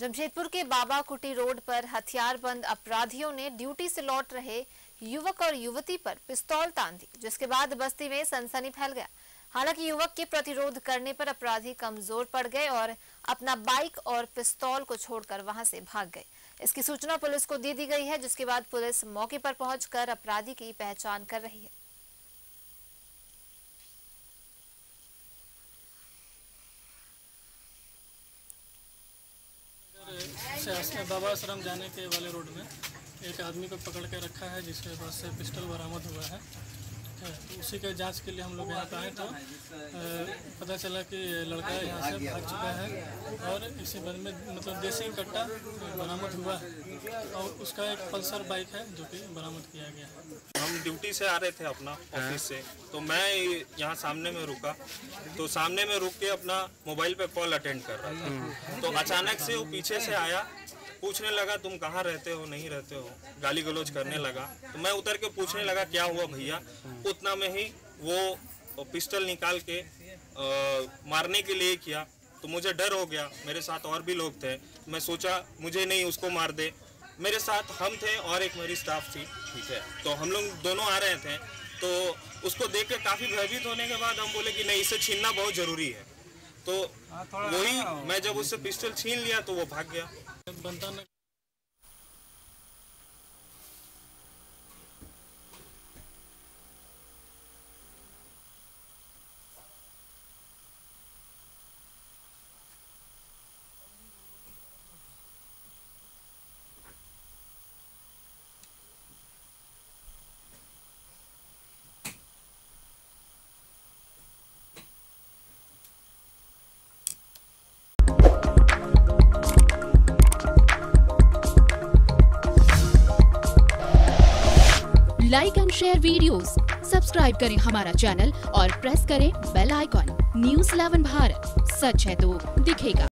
जमशेदपुर के बाबा कुटी रोड पर हथियारबंद अपराधियों ने ड्यूटी से लौट रहे युवक और युवती पर पिस्तौल तान दी, जिसके बाद बस्ती में सनसनी फैल गया। हालांकि युवक के प्रतिरोध करने पर अपराधी कमजोर पड़ गए और अपना बाइक और पिस्तौल को छोड़कर वहां से भाग गए। इसकी सूचना पुलिस को दे दी गई है, जिसके बाद पुलिस मौके पर पहुंचकर अपराधी की पहचान कर रही है। बाबा आश्रम जाने के वाले रोड में एक आदमी को पकड़ के रखा है, जिसके पास से पिस्टल बरामद हुआ है। तो उसी के जांच के लिए हम लोग यहाँ पे आए तो पता चला कि लड़का यहाँ से भाग चुका है और इसी बंद में मतलब देसी कट्टा बरामद हुआ है और उसका एक पल्सर बाइक है जो कि बरामद किया गया है। हम ड्यूटी से आ रहे थे अपना ऑफिस से, तो मैं यहाँ सामने में रुका, तो सामने में रुक के अपना मोबाइल पे कॉल अटेंड कर रहा था। तो अचानक से वो पीछे से आया, पूछने लगा तुम कहाँ रहते हो, नहीं रहते हो, गाली गलौज करने लगा। तो मैं उतर के पूछने लगा क्या हुआ भैया, उतना में ही वो पिस्टल निकाल के मारने के लिए किया। तो मुझे डर हो गया, मेरे साथ और भी लोग थे, मैं सोचा मुझे नहीं उसको मार दे। मेरे साथ हम थे और एक मेरी स्टाफ थी, ठीक है, तो हम लोग दोनों आ रहे थे। तो उसको देख के काफ़ी भयभीत होने के बाद हम बोले कि नहीं, इसे छीनना बहुत ज़रूरी है। तो वही मैं जब उससे पिस्टल छीन लिया तो वो भाग गया। Like and share videos, subscribe करें हमारा चैनल और प्रेस करें बेल आइकॉन। न्यूज़11 भारत, सच है तो दिखेगा।